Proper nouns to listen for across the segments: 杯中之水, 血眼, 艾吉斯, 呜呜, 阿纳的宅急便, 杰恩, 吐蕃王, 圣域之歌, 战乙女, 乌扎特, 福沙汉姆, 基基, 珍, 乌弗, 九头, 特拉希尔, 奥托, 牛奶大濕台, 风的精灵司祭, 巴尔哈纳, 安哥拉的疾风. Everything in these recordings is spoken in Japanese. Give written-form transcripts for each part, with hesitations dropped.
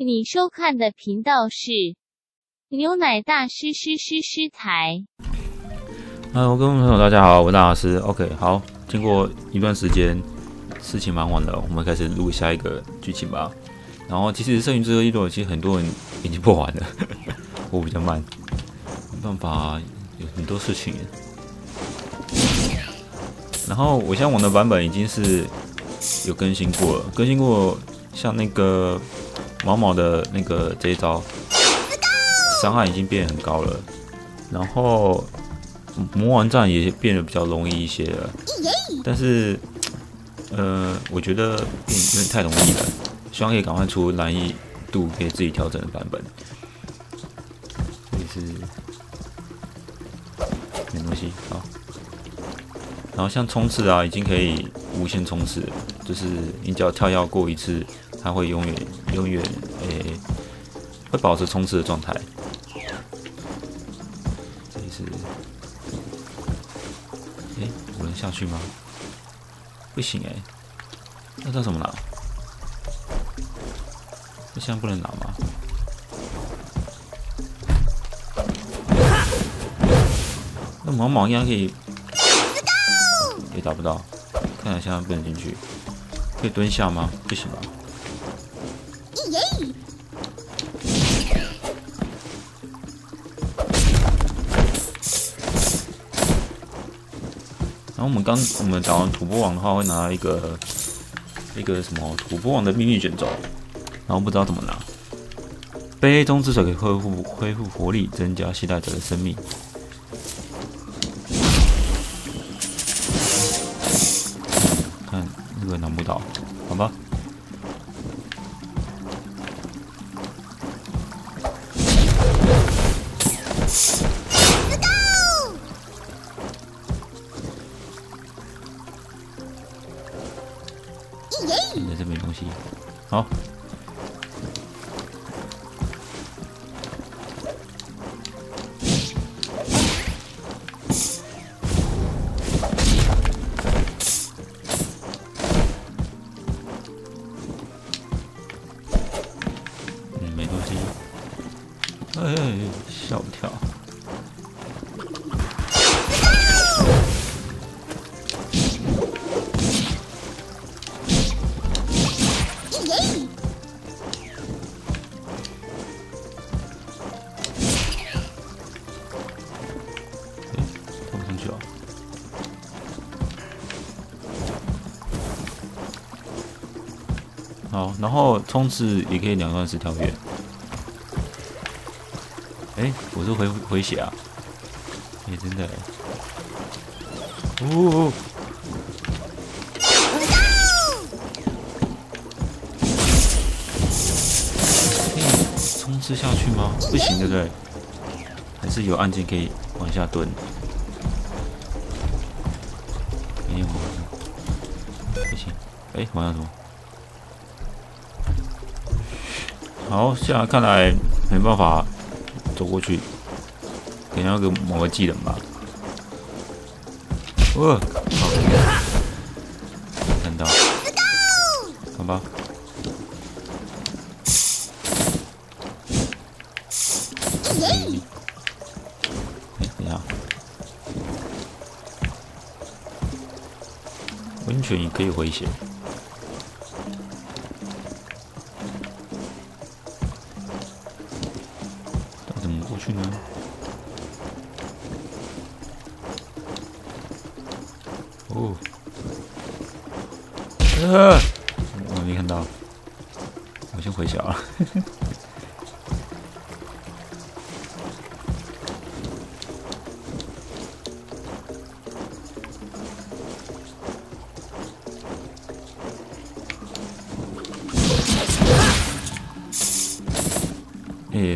你收看的频道是牛奶大师台。各位朋友，大家好，我是大师。OK， 好，经过一段时间，事情忙完了，我们开始录下一个剧情吧。然后，其实《圣域之歌》1.6其实很多人已经播完了，我比较慢，没办法，有很多事情。然后，我现在玩的版本已经是有更新过了，像那个。 毛毛的那个这一招，伤害已经变得很高了，然后魔王战也变得比较容易一些了。但是，我觉得有点太容易了，希望可以赶快出难易度给自己调整的版本。也是没东西啊。然后像冲刺啊，已经可以无限冲刺，就是你只要跳跃过一次。 它会永远会保持冲刺的状态。这里是，我能下去吗？不行那它怎么拿？那现在不能拿吗？那毛毛应该可以，也打不到，看来现在不能进去。可以蹲下吗？不行吧？ 然后我们打完吐蕃王的话，会拿到一个什么吐蕃王的秘密卷轴，然后不知道怎么拿。杯中之水可以恢复活力，增加携带者的生命。看那个拿不到，好吧。 在这没东西，好。没东西。吓我一跳。 好，然后冲刺也可以两段式跳跃。我是回血啊！真的。哦。冲刺下去吗？不行，对不对？还是有按键可以往下蹲。没有，不行。我要什么？ 好，现在看来没办法走过去，可能要给某个技能吧。看到，好吧。等一下，温泉也可以回血。 去呢？我没看到，我先回血了。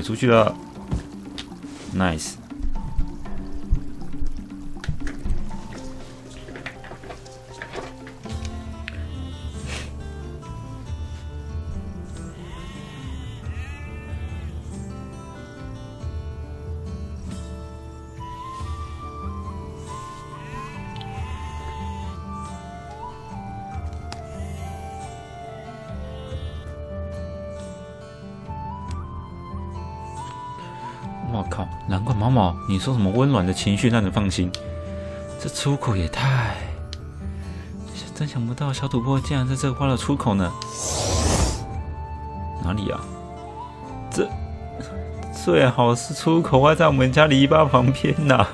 出去了。 Nice。我靠，难怪毛毛你说什么温暖的情绪让人放心，这出口也太……真想不到小土拨竟然在这挖了出口呢。哪里啊？这最好是出口挖在我们家篱笆旁边呐、啊！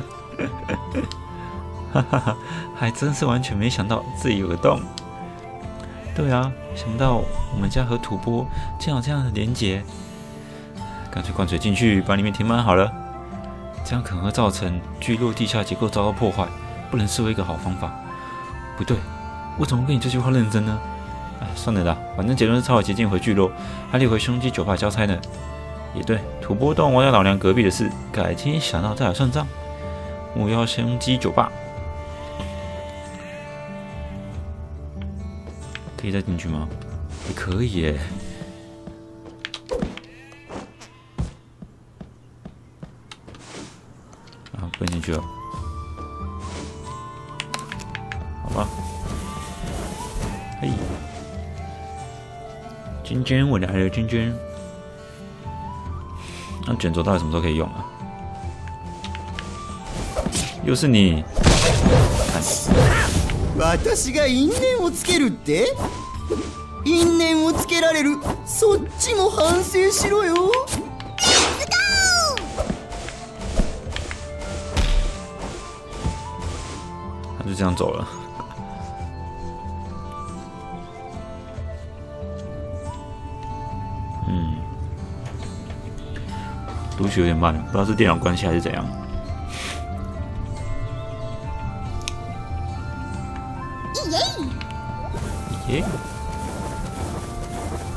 哈哈哈，还真是完全没想到自己有个洞。对啊，想不到我们家和土拨竟然有这样的连结。干脆灌水进去，把里面填满好了。这样可能会造成聚落地下结构遭到破坏，不能视为一个好方法。不对，我怎么跟你这句话认真呢？哎，算了啦，反正结论是抄了捷径回聚落，还得回胸肌酒吧交差呢。也对，土拨洞挖掉老娘隔壁的事，改天想到再来算账。我要胸肌酒吧。可以再进去吗？也可以耶。啊，不能进去了。好吧。嘿，娟娟，我来了，娟娟。那卷轴到底什么时候可以用啊？又是你。私が因縁をつけるって？因縁をつけられる。そっちも反省しろよ。他就这样走了。嗯，读取有点慢，不知道是电脑关系还是怎样。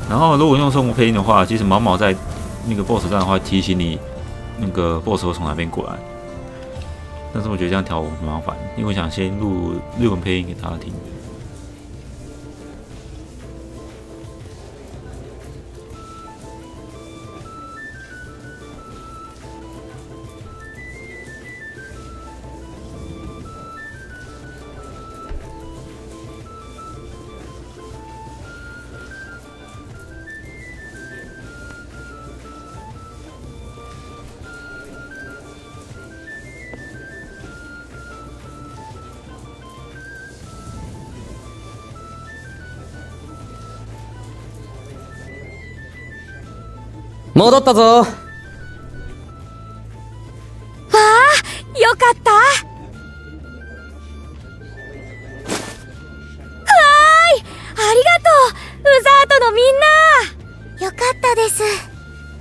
然后，如果用生活配音的话，其实毛毛在那个 BOSS 战的话，提醒你那个 BOSS 会从哪边过来。但是我觉得这样调我很麻烦，因为我想先录日文配音给大家听。戻ったぞ。わあ、よかった。わーい、ありがとう、ウザートのみんな。よかったです。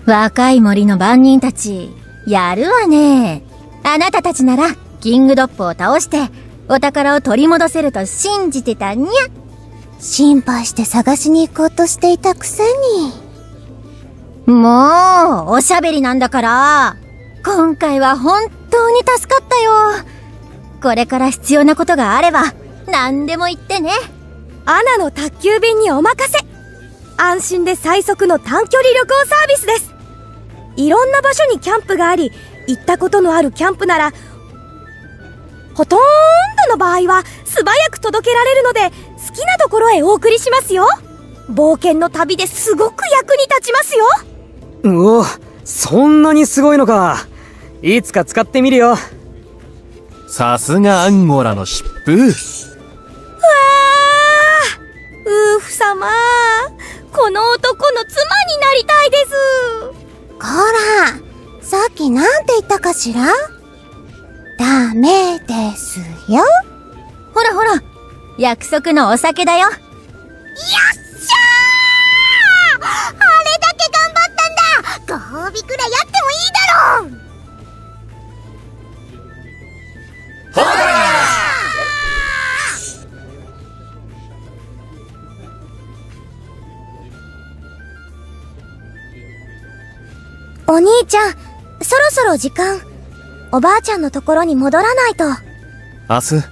若い森の番人たち、やるわね。あなたたちなら、キングドップを倒して、お宝を取り戻せると信じてたにゃ。心配して探しに行こうとしていたくせに。もう、おしゃべりなんだから。今回は本当に助かったよ。これから必要なことがあれば、何でも言ってね。アナの宅急便にお任せ。安心で最速の短距離旅行サービスです。いろんな場所にキャンプがあり、行ったことのあるキャンプなら、ほとんどの場合は素早く届けられるので、好きなところへお送りしますよ。冒険の旅ですごく役に立ちますよ。うお、そんなにすごいのか。いつか使ってみるよ。さすがアンゴラの疾風。わあ、ウーフ様、この男の妻になりたいです。こら、さっきなんて言ったかしら。ダメですよ。ほらほら、約束のお酒だよ。よっしゃー、あれだけ頑張った。ご褒美くらいやってもいいだろう。ほら、お兄ちゃん、そろそろ時間。おばあちゃんのところに戻らないと。明日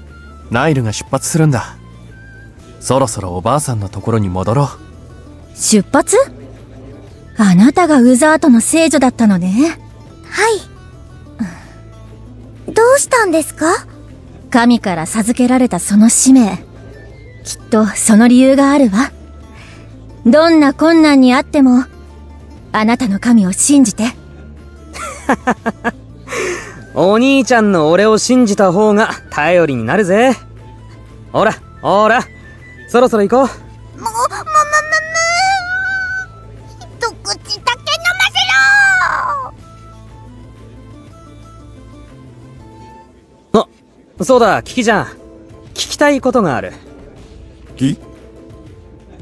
ナイルが出発するんだ。そろそろおばあさんのところに戻ろう。出発？あなたがウザートの聖女だったのね。はい。どうしたんですか？神から授けられたその使命。きっとその理由があるわ。どんな困難にあっても、あなたの神を信じて。お兄ちゃんの俺を信じた方が頼りになるぜ。ほらほら、そろそろ行こう。一口だけ飲ませろ。あ、そうだ、キキちゃん、聞きたいことがある。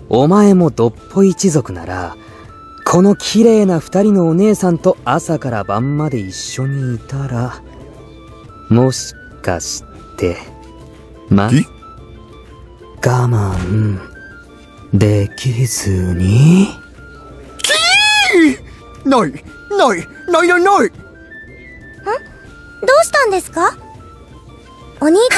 お前もどっぽい一族なら、この綺麗な二人のお姉さんと朝から晩まで一緒にいたら、もしかして、我慢できずに？ない。ん？どうしたんですか？お兄ちゃ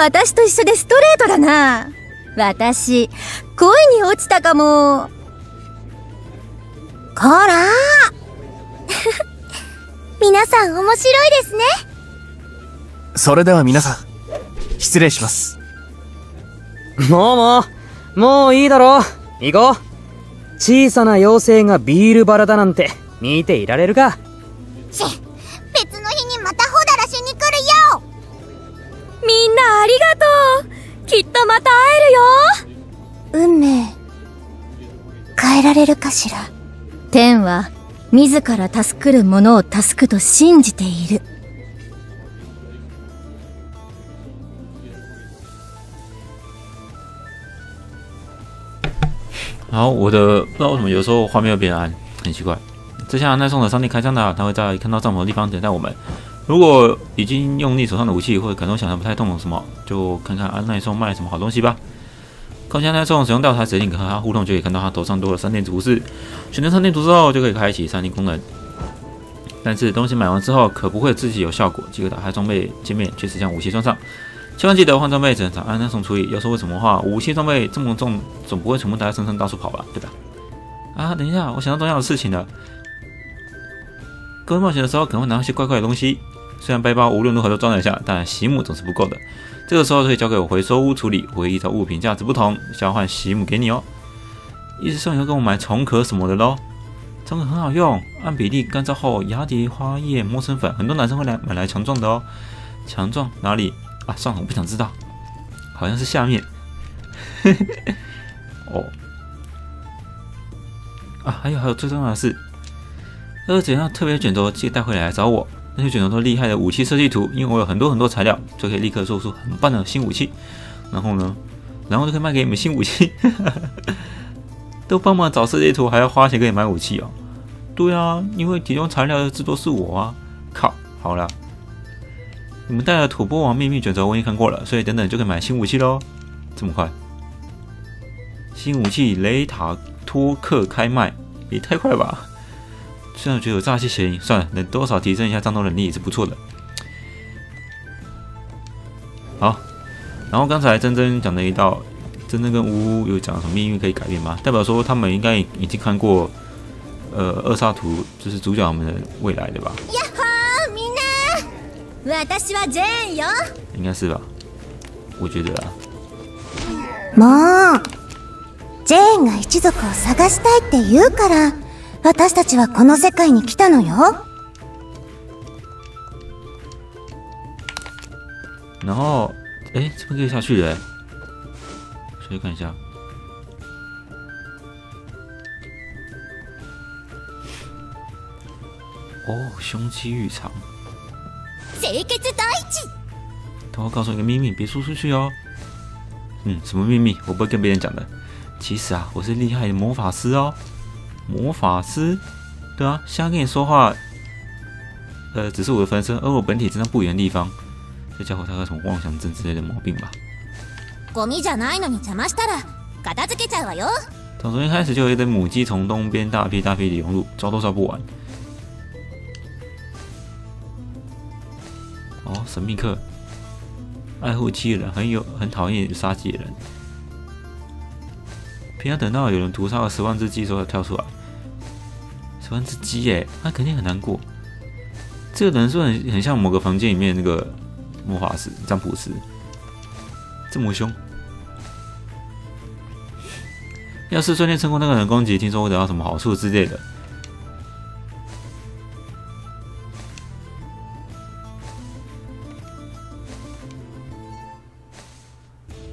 ん。私と一緒でストレートだな。私、恋に落ちたかも。こら皆さん面白いですね。それでは皆さん、失礼します。もういいだろう。行こう。小さな妖精がビールバラだなんて見ていられるか。別の日にまたほだらしに来るよ。みんなありがとう。きっとまた会えるよ。運命、変えられるかしら。天は自ら助くる者を助くと信じている。然后我的不知道为什么有时候画面会变暗，很奇怪。这下耐送的上帝开枪塔，他会在看到帐篷的地方等待我们。如果已经用力手上的武器或者感动想象不太懂什么，就看看安耐送卖什么好东西吧。看向耐送使用到他指令跟他互动，就可以看到他头上多了3点图示。选择3点图示后，就可以开启3D功能。但是东西买完之后可不会自己有效果，即可打开装备界面确实将武器装上。千万记得换装备只能找安耐送处理。要是为什么的话，武器装备这么重，总不会全部带在身上到处跑吧，对吧？啊，等一下，我想到重要的事情了。各位冒险的时候可能会拿一些怪怪的东西，虽然背包无论如何都装得下，但洗姆总是不够的。这个时候可以交给我回收屋处理，我会依照物品价值不同交换洗姆给你哦。意思上以后跟我买虫壳什么的咯，虫壳很好用，按比例干燥后，芽叠花叶磨成粉，很多男生会来买来强壮的哦。强壮哪里？啊，算了，我不想知道，好像是下面。哦，啊，还有最重要的是，要是捡到特别卷轴，记得带回来找我。那些卷轴都厉害的武器设计图，因为我有很多材料，就可以立刻做出很棒的新武器。然后就可以卖给你们新武器。都帮忙找设计图，还要花钱给你买武器哦。对啊，因为提供材料的制作是我啊。靠，好了。你们带的土拨王秘密卷轴我已经看过了，所以等等就可以买新武器咯。这么快？新武器雷塔托克开卖，也太快了吧！虽然我觉得有诈欺嫌疑，算了，能多少提升一下战斗能力也是不错的。好，然后刚才珍讲了一道，珍跟呜呜有讲什么命运可以改变吗？代表说他们应该已经看过，二煞图就是主角们的未来的吧？私はジェーンよ。应该是吧，我觉得啊。もうジェーンが一族を探したいって言うから、私たちはこの世界に来たのよ。然后，哎，这边可以下去的。所以看一下。哦，胸肌浴场。等我告诉你一个秘密，别说出去哦。什么秘密？我不会跟别人讲的。其实啊，我是厉害的魔法师哦。魔法师？对啊，现在跟你说话，只是我的分身，而我本体真的不远的地方。这家伙大概什么妄想症之类的毛病吧。从一开始就有一堆母鸡从东边大批的涌入，招都招不完。哦，神秘客，爱护蜥蜴人，很讨厌杀蜥蜴人。偏要等到有人屠杀了10万只鸡之后才跳出来，10万只鸡耶，那肯定很难过。这个人是很像某个房间里面那个魔法师占卜师，这么凶。要是瞬间成功那个人攻击，听说会得到什么好处之类的。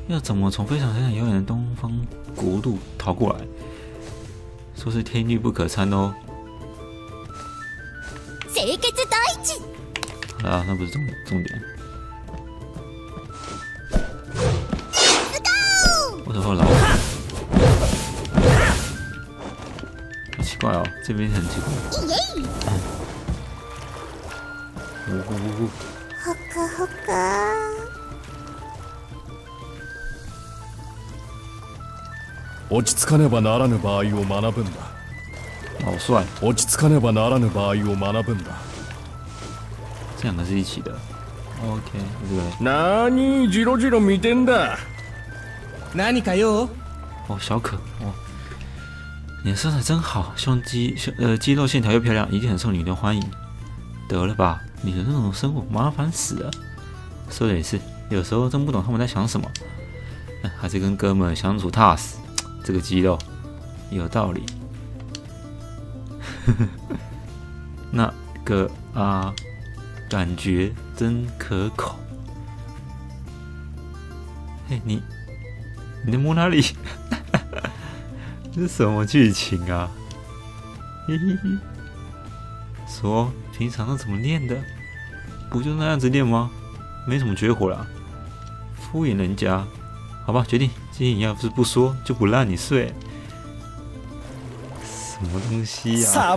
要怎么从非常非常遥远的东方国度逃过来？说是天律不可参哦。啊，那不是重点。我怎么老？ 怪哦，这边很奇怪。呜。好卡好卡。落ち着かねばならぬ場合を学ぶんだ。好帅。落ち着かねばならぬ場合を学ぶんだ。这两个是一起的。OK， 这个。なにじろじろ見てんだ。なにかよ。哦，小可。哦。 你的身材真好，肌肉线条又漂亮，一定很受女人欢迎。得了吧，你的那种生活麻烦死了。说的也是，有时候真不懂他们在想什么。还是跟哥们相处踏实，这个肌肉有道理。那个啊，感觉真可口。嘿，你在摸哪里？这是什么剧情啊？嘿嘿嘿，说平常都怎么练的？不就那样子练吗？没什么绝活啦，敷衍人家。好吧，决定今天你要是不说，就不让你睡。什么东西呀、啊？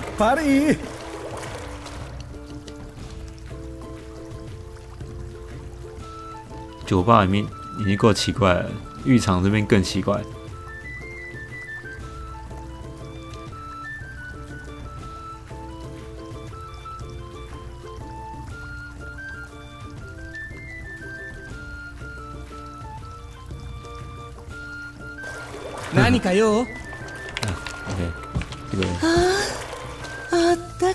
酒吧里面已经够奇怪了，浴场这边更奇怪。 何かよ。あったかい。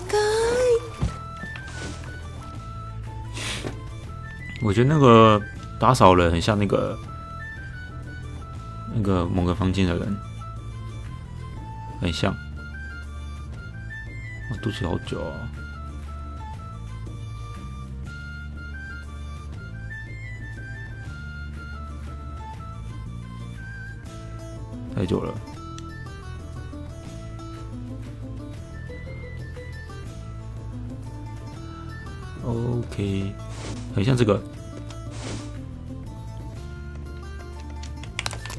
我觉得那个打扫人很像那个某个房间的人，很像。我肚子好久啊。太久了，OK， 很像这个，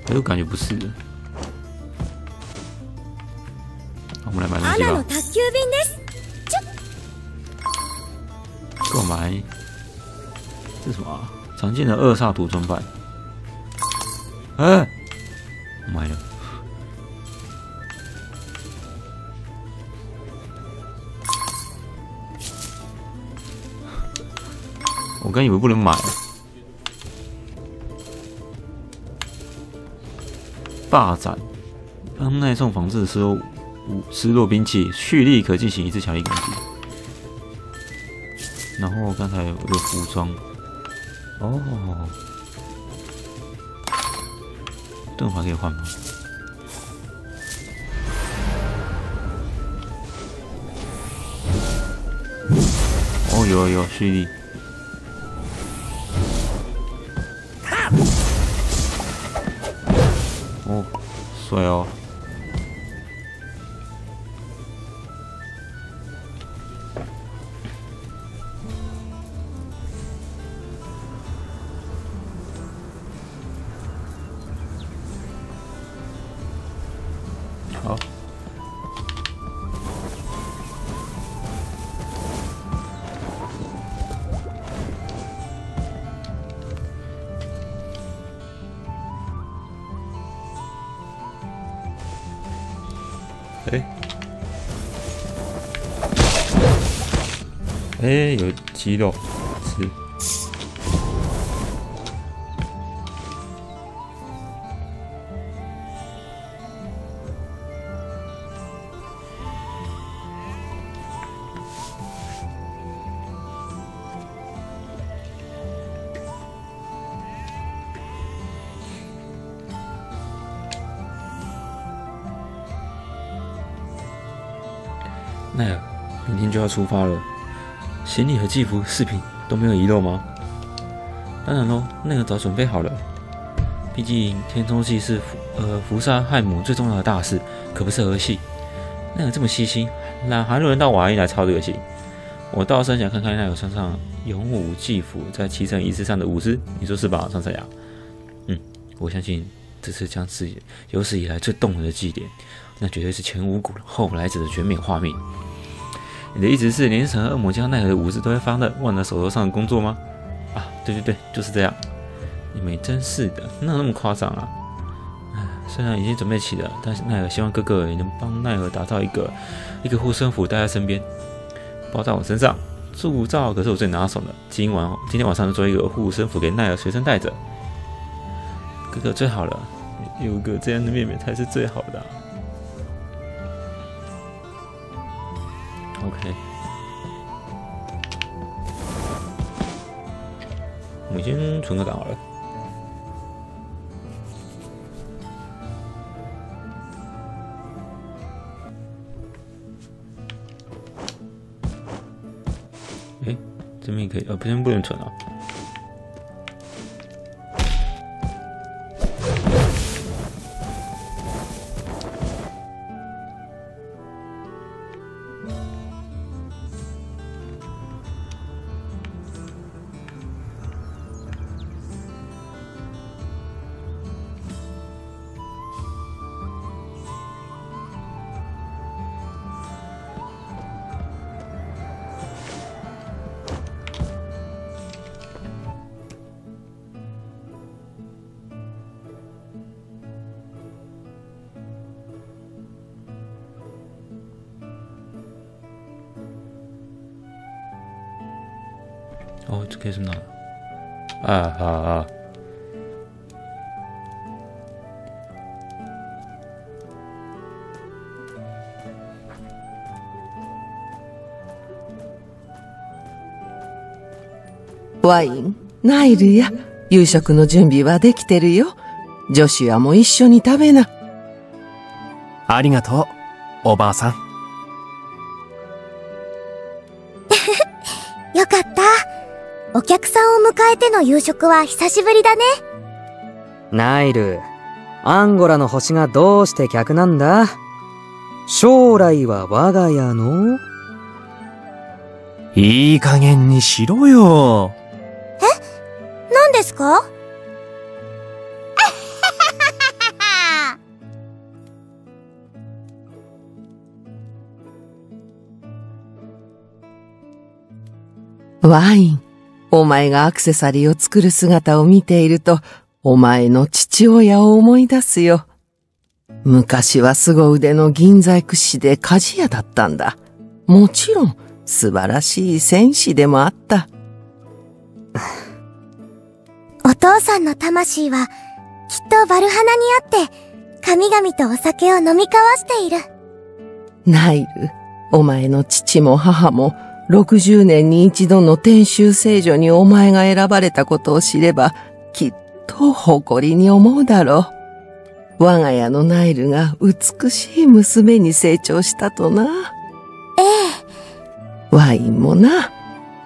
哎，我感觉不是。我们来买东西吧。购买，这什么、啊？常见的二煞图装版。哎，我买了。 我刚以为不能买，霸斩，帮耐送防治失落兵器，蓄力可进行一次强力攻击。然后刚才有个服装，哦，盾牌可以换吗？ 哦，有蓄力。 哦，帅哦！好，哎，有鸡肉吃。奈尔，明天就要出发了，行李和季服、饰品都没有遗漏吗？当然喽，奈尔早准备好了。毕竟填充系是福沙汉姆最重要的大事，可不是儿戏。奈尔这么细心，哪还轮到我阿姨来操这个心？我倒是想看看奈尔穿上勇武祭服在骑乘仪式上的舞姿，你说是吧，上山雅？我相信这次将是有史以来最动人的祭典，那绝对是前无古人后来者的全面画面。你的意思是连神和恶魔将奈何的舞姿都会放在忘了手头上的工作吗？啊，对，就是这样。你们真是的，哪有那么夸张啊？虽然已经准备起了，但是奈何希望哥哥也能帮奈何打造一个护身符带在身边，包在我身上。铸造可是我最拿手的，今天晚上就做一个护身符给奈何随身带着。哥哥最好了，有个这样的妹妹才是最好的啊。OK， 我们先存个档好了。这边也可以，不行，不能存啊。哦，这可以什么拿？啊！ワイン、ナイルや夕食の準備はできてるよ。ジョシュアも一緒に食べな。ありがとう、おばあさん。お客さんを迎えての夕食は久しぶりだね。ナイル、アンゴラの星がどうして客なんだ？将来は我が家の？いい加減にしろよ。え？何ですか？ワイン。お前がアクセサリーを作る姿を見ていると、お前の父親を思い出すよ。昔は凄腕の銀細工師で鍛冶屋だったんだ。もちろん、素晴らしい戦士でもあった。お父さんの魂は、きっとバルハナにあって、神々とお酒を飲み交わしている。ナイル、お前の父も母も、60年に一度の天衆聖女にお前が選ばれたことを知れば、きっと誇りに思うだろう。我が家のナイルが美しい娘に成長したとな。ええ。ワインもな、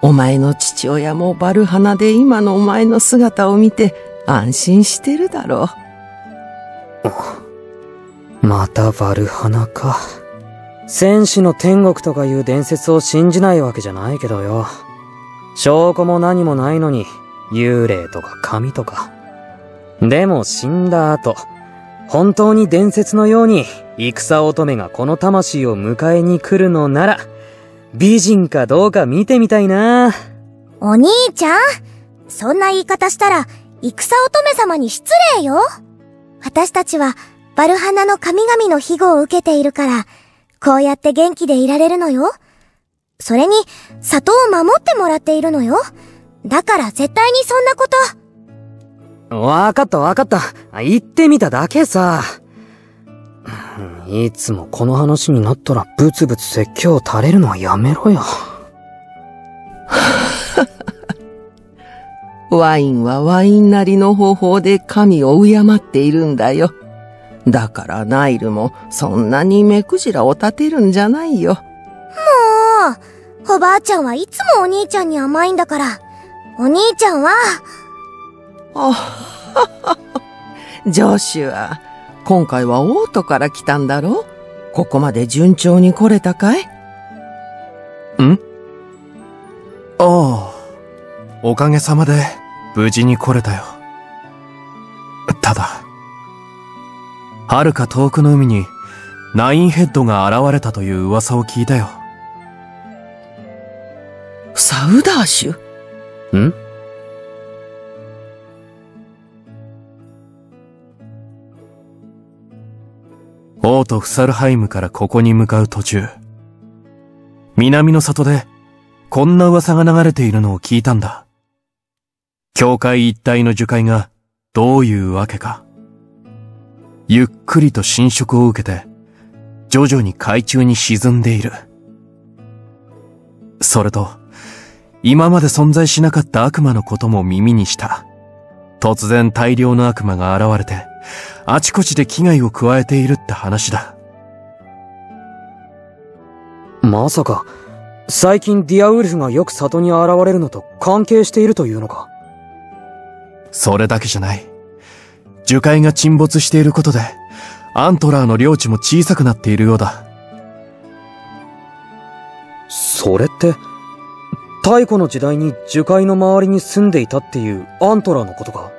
お前の父親もバルハナで今のお前の姿を見て安心してるだろう。またバルハナか。戦士の天国とかいう伝説を信じないわけじゃないけどよ。証拠も何もないのに、幽霊とか神とか。でも死んだ後、本当に伝説のように、戦乙女がこの魂を迎えに来るのなら、美人かどうか見てみたいな。お兄ちゃん、そんな言い方したら、戦乙女様に失礼よ。私たちは、バルハナの神々の庇護を受けているから、こうやって元気でいられるのよ。それに、里を守ってもらっているのよ。だから絶対にそんなこと。わかった。言ってみただけさ。いつもこの話になったらブツブツ説教垂れるのはやめろよ。ワインはワインなりの方法で神を敬っているんだよ。だからナイルもそんなに目くじらを立てるんじゃないよ。もう、おばあちゃんはいつもお兄ちゃんに甘いんだから、お兄ちゃんは。あははは。ジョシュア、今回はオートから来たんだろう？ここまで順調に来れたかい？ん？ああ、おかげさまで無事に来れたよ。ただ、遥か遠くの海にナインヘッドが現れたという噂を聞いたよ。サウダーシュ？ん？オート・フサルハイムからここに向かう途中、南の里でこんな噂が流れているのを聞いたんだ。教会一帯の樹海がどういうわけか、ゆっくりと侵食を受けて徐々に海中に沈んでいる。それと、今まで存在しなかった悪魔のことも耳にした。突然大量の悪魔が現れて、あちこちで危害を加えているって話だ。まさか、最近ディアウルフがよく里に現れるのと関係しているというのか？それだけじゃない。樹海が沈没していることで、アントラーの領地も小さくなっているようだ。それって、太古の時代に樹海の周りに住んでいたっていうアントラーのことか？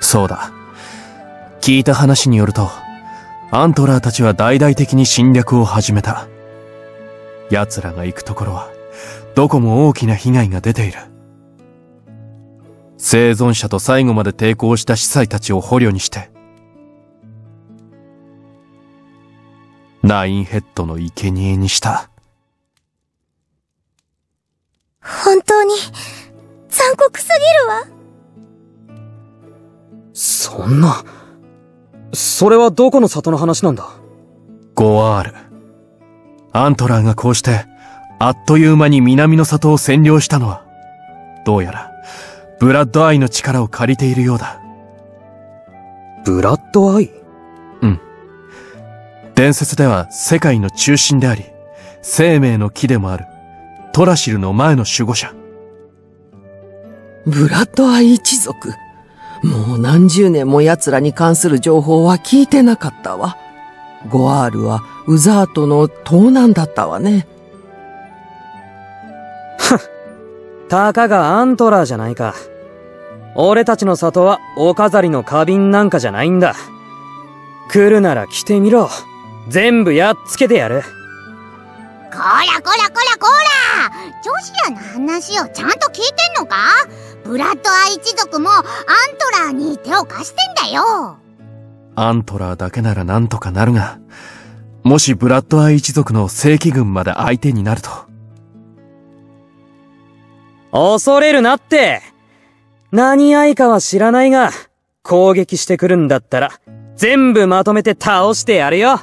そうだ。聞いた話によると、アントラーたちは大々的に侵略を始めた。奴らが行くところは、どこも大きな被害が出ている。生存者と最後まで抵抗した司祭たちを捕虜にして、ナインヘッドの生贄にした。本当に、残酷すぎるわ。そんな、それはどこの里の話なんだ？ゴアール。アントラーがこうして、あっという間に南の里を占領したのは、どうやら、ブラッドアイの力を借りているようだ。ブラッドアイ？うん。伝説では世界の中心であり、生命の木でもある、トラシルの前の守護者。ブラッドアイ一族。もう何十年も奴らに関する情報は聞いてなかったわ。ゴアールはウザートの盗難だったわね。はっ、たかがアントラーじゃないか。俺たちの里はお飾りの花瓶なんかじゃないんだ。来るなら来てみろ。全部やっつけてやる。こらこらこらこら！ジョシアの話をちゃんと聞いてんのか？ブラッドアイ一族もアントラーに手を貸してんだよ。アントラーだけならなんとかなるが、もしブラッドアイ一族の正規軍まで相手になると。恐れるなって。何愛かは知らないが、攻撃してくるんだったら、全部まとめて倒してやるよ。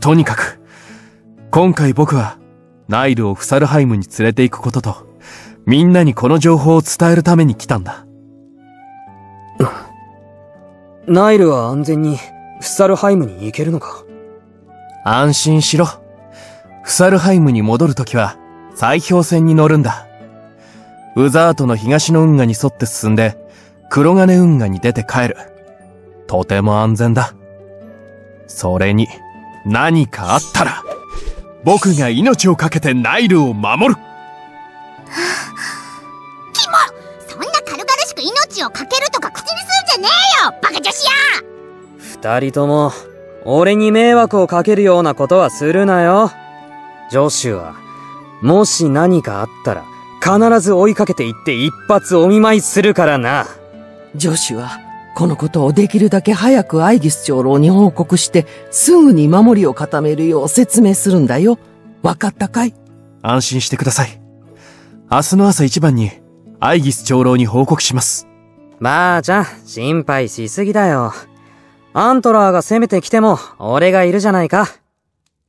とにかく、今回僕は、ナイルをフサルハイムに連れて行くことと、みんなにこの情報を伝えるために来たんだ。ナイルは安全にフサルハイムに行けるのか？安心しろ。フサルハイムに戻るときは砕氷船に乗るんだ。ウザートの東の運河に沿って進んで黒金運河に出て帰る。とても安全だ。それに何かあったら僕が命をかけてナイルを守る。キモ！そんな軽々しく命をかけるとか口にすんじゃねえよ、バカ女子や！二人とも、俺に迷惑をかけるようなことはするなよ。ジョシュア、もし何かあったら、必ず追いかけていって一発お見舞いするからな。ジョシュア、このことをできるだけ早くアイギス長老に報告して、すぐに守りを固めるよう説明するんだよ。わかったかい？安心してください。明日の朝一番に、アイギス長老に報告します。ばあちゃん、心配しすぎだよ。アントラーが攻めてきても、俺がいるじゃないか。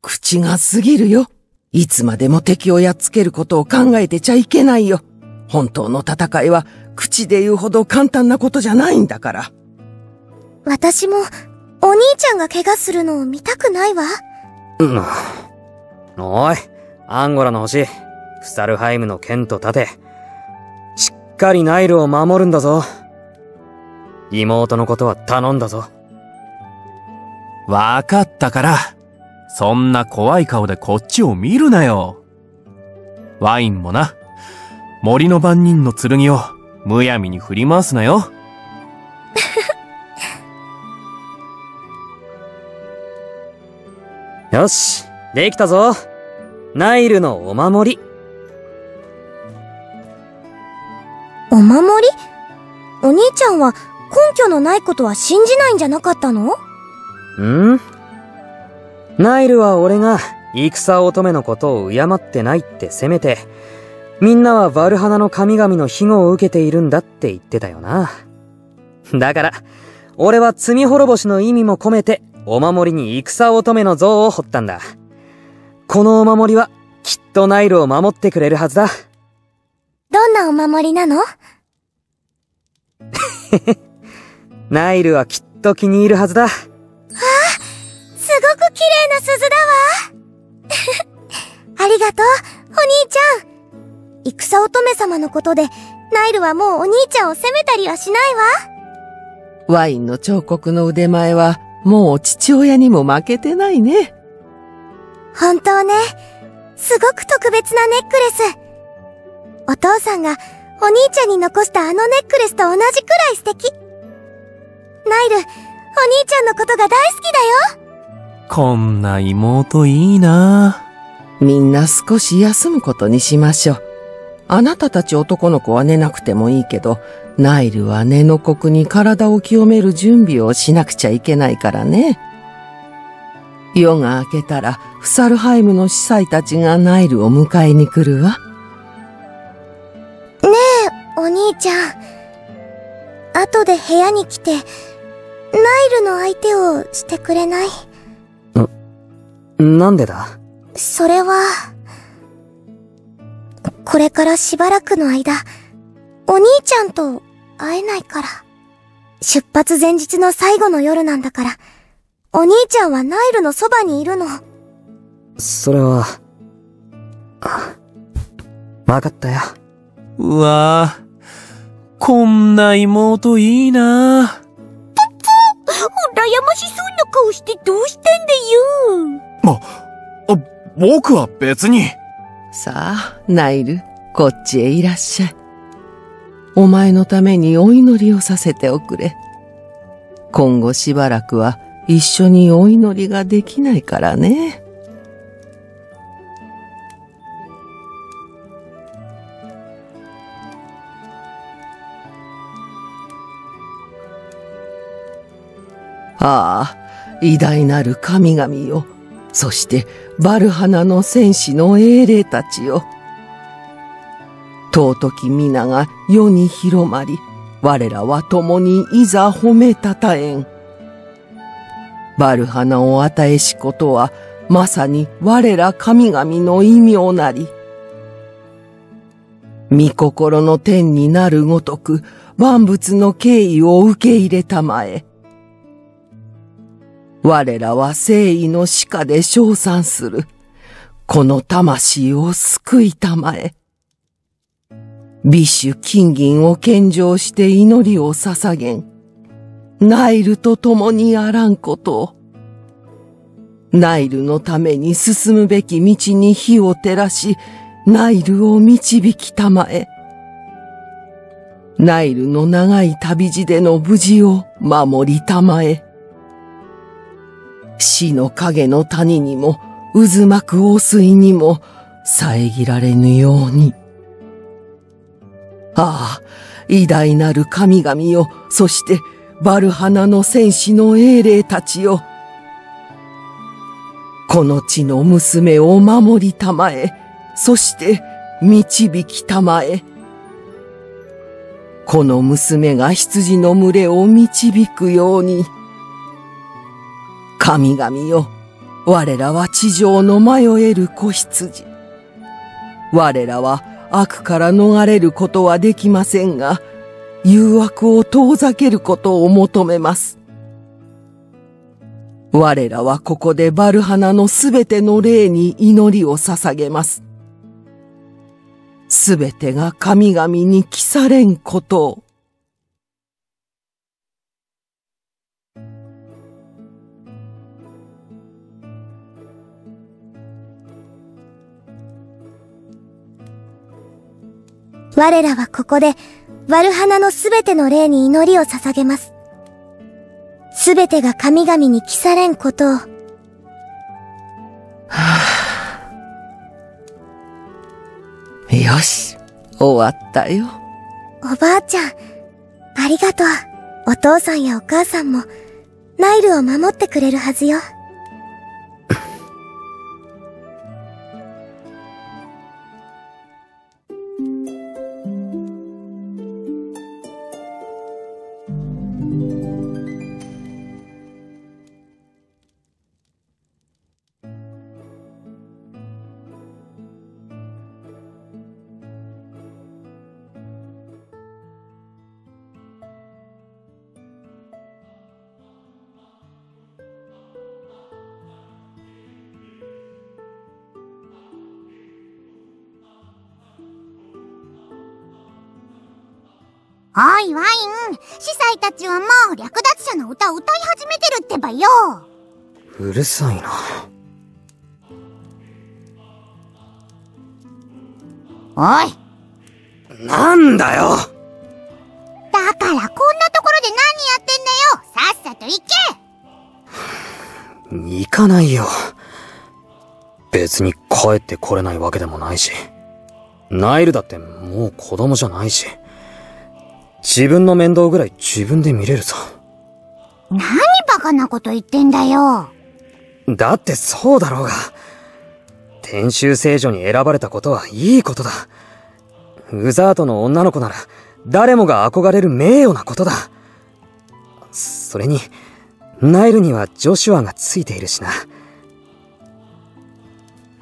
口が過ぎるよ。いつまでも敵をやっつけることを考えてちゃいけないよ。本当の戦いは、口で言うほど簡単なことじゃないんだから。私もお兄ちゃんが怪我するのを見たくないわ。うん。おい、アンゴラの星、フサルハイムの剣と盾、しっかりナイルを守るんだぞ。妹のことは頼んだぞ。わかったから、そんな怖い顔でこっちを見るなよ。ワインもな、森の番人の剣をむやみに振り回すなよ。よし、できたぞ。ナイルのお守り。お守り？お兄ちゃんは根拠のないことは信じないんじゃなかったの？うん？ナイルは俺が戦乙女のことを敬ってないって責めて、みんなはヴァルハナの神々の庇護を受けているんだって言ってたよな。だから、俺は罪滅ぼしの意味も込めて、お守りに戦乙女の像を彫ったんだ。このお守りは、きっとナイルを守ってくれるはずだ。どんなお守りなの？ナイルはきっと気に入るはずだ。ああ、すごく綺麗な鈴だわ。ありがとう、お兄ちゃん。戦乙女様のことで、ナイルはもうお兄ちゃんを責めたりはしないわ。ワインの彫刻の腕前は、もう父親にも負けてないね。本当ね。すごく特別なネックレス。お父さんがお兄ちゃんに残したあのネックレスと同じくらい素敵。ナイル、お兄ちゃんのことが大好きだよ。こんな妹いいな。みんな少し休むことにしましょう。あなたたち男の子は寝なくてもいいけど、ナイルは寝の国に体を清める準備をしなくちゃいけないからね。夜が明けたら、フサルハイムの司祭たちがナイルを迎えに来るわ。ねえ、お兄ちゃん。後で部屋に来て、ナイルの相手をしてくれない？なんでだ？それは、これからしばらくの間、お兄ちゃんと会えないから。出発前日の最後の夜なんだから、お兄ちゃんはナイルのそばにいるの。それは、わかったよ。うわぁ、こんな妹いいなぁ。ぷぷ、羨ましそうな顔してどうしたんだよ。僕は別に。さあ、ナイル、こっちへいらっしゃい。お前のためにお祈りをさせておくれ。今後しばらくは一緒にお祈りができないからね。ああ、偉大なる神々よ。そして、バルハナの戦士の英霊たちよ。尊き皆が世に広まり、我らは共にいざ褒めたたえん。バルハナを与えしことは、まさに我ら神々の異名なり。御心の天になるごとく、万物の敬意を受け入れたまえ。我らは誠意の鹿で称賛する。この魂を救いたまえ。美酒金銀を献上して祈りを捧げん。ナイルと共にあらんことを。ナイルのために進むべき道に火を照らし、ナイルを導きたまえ。ナイルの長い旅路での無事を守りたまえ。死の影の谷にも、渦巻く汚水にも、遮られぬように。ああ、偉大なる神々よ、そして、バルハナの戦士の英霊たちよ。この地の娘を守りたまえ、そして、導きたまえ。この娘が羊の群れを導くように。神々よ、我らは地上の迷える子羊。我らは悪から逃れることはできませんが、誘惑を遠ざけることを求めます。我らはここでバルハナのすべての霊に祈りを捧げます。すべてが神々に帰されんことを。我らはここで、ワルハナのすべての霊に祈りを捧げます。すべてが神々に帰されんことを。はあ、よし、終わったよ。おばあちゃん、ありがとう。お父さんやお母さんも、ナイルを守ってくれるはずよ。おいワイン、司祭たちはもう略奪者の歌を歌い始めてるってばよ。うるさいな。おい、なんだよ。だからこんなところで何やってんだよ。さっさと行け。行かないよ。別に帰ってこれないわけでもないし、ナイルだってもう子供じゃないし、自分の面倒ぐらい自分で見れるさ。何バカなこと言ってんだよ。だってそうだろうが。天囚聖女に選ばれたことはいいことだ。ウザートの女の子なら誰もが憧れる名誉なことだ。それに、ナイルにはジョシュアがついているしな。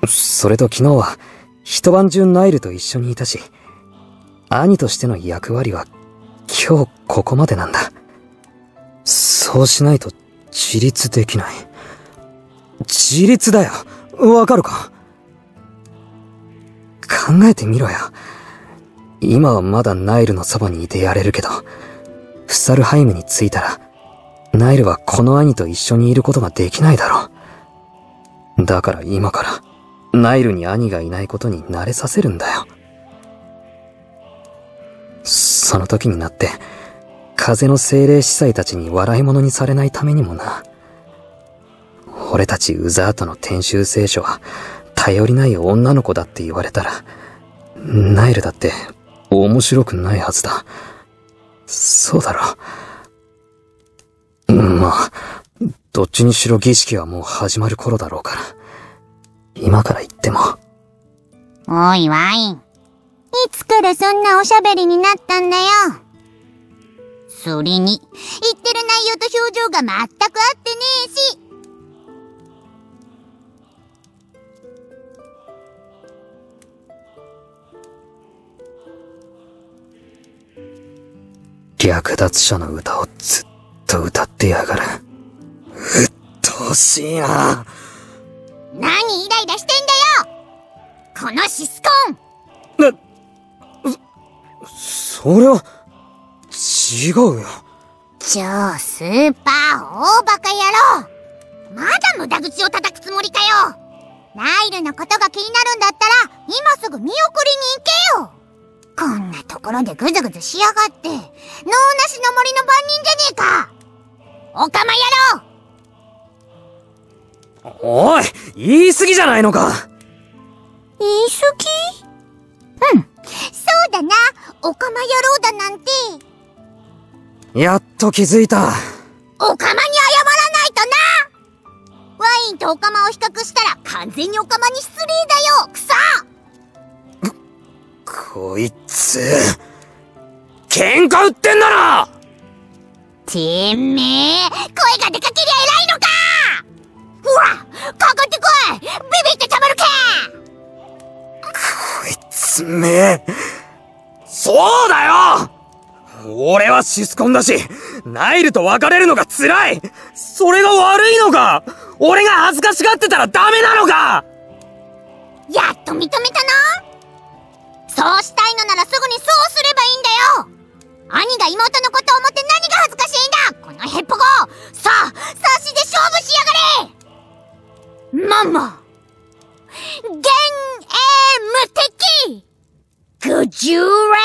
それと昨日は一晩中ナイルと一緒にいたし、兄としての役割は今日ここまでなんだ。そうしないと自立できない。自立だよ。わかるか？考えてみろよ。今はまだナイルのそばにいてやれるけど、フサルハイムに着いたら、ナイルはこの兄と一緒にいることができないだろう。だから今から、ナイルに兄がいないことに慣れさせるんだよ。その時になって、風の精霊司祭たちに笑い物にされないためにもな。俺たちウザートの天囚聖書は、頼りない女の子だって言われたら、ナイルだって面白くないはずだ。そうだろう。まあ、どっちにしろ儀式はもう始まる頃だろうから、今から言っても。おいワイン。いつからそんなおしゃべりになったんだよ。それに、言ってる内容と表情が全く合ってねえし。略奪者の歌をずっと歌ってやがる。うっとうしいな。何イライラしてんだよ、このシスコン。それは、違うよ。超スーパー大バカ野郎。まだ無駄口を叩くつもりかよ。ナイルのことが気になるんだったら、今すぐ見送りに行けよ。こんなところでぐずぐずしやがって、能なしの森の番人じゃねえか。オカマ野郎。おい、言い過ぎじゃないのか。言い過ぎ？うん。そうだな、オカマ野郎だなんて。やっと気づいた。オカマに謝らないとな。ワインとオカマを比較したら完全にオカマに失礼だよ、クソ。こいつ、喧嘩売ってんだな。てめえ、声がでかけりゃ偉いのか。ほら、かかってこい。ビビってたまるか。こいつめ、そうだよ。俺はシスコンだし、ナイルと別れるのが辛い。それが悪いのか？俺が恥ずかしがってたらダメなのか？やっと認めたな。そうしたいのならすぐにそうすればいいんだよ。兄が妹のことを思って何が恥ずかしいんだ、このヘッポコ。さあ、差しで勝負しやがれ。ママ、幻影無敵愚獣連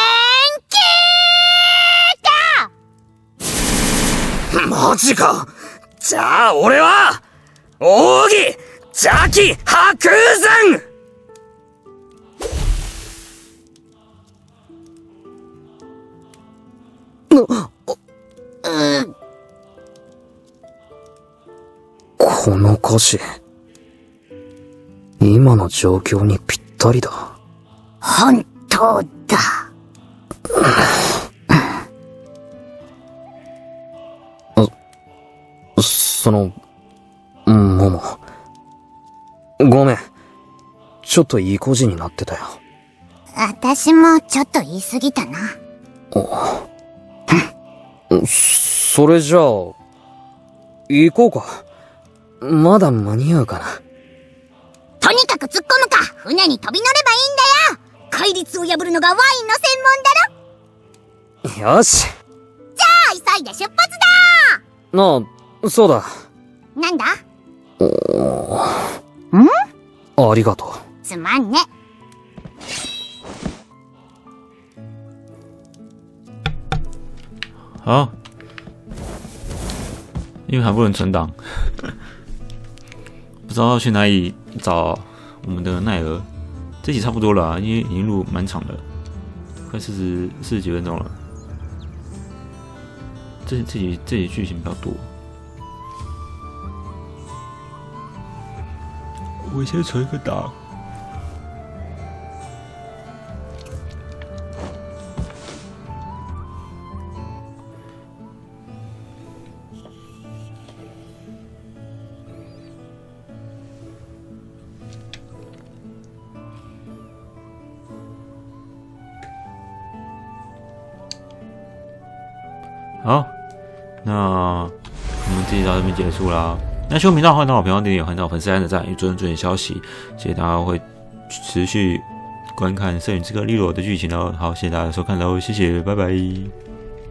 騎だ。マジか。じゃあ俺は奥義邪気白雲山。この歌詞、今の状況にぴったりだ。本当だ。もも、ごめん、ちょっといい子じになってたよ。私もちょっと言い過ぎたな。あそれじゃあ、行こうか。まだ間に合うかな。とにかく突っ込むか、船に飛び乗ればいいんだよ。戒律を破るのがワインの専門だろ。よし。じゃあ、急いで出発だ。あ、そうだ。なんだ？ん？ありがとう。すまんね。好，因为还不能存档，不知道要去哪里找我们的奈尔。这集差不多了，因为已经录蛮长的，快49分钟了。这集剧情比较多。我先存个档。好，那我们这集到这边结束啦。那喜欢频道的话，那我频道订阅，欢迎到粉丝团的赞与追踪最新消息。谢谢大家会持续观看《摄影之歌》利落的剧情哦。好，谢谢大家的收看喽，谢谢，拜拜。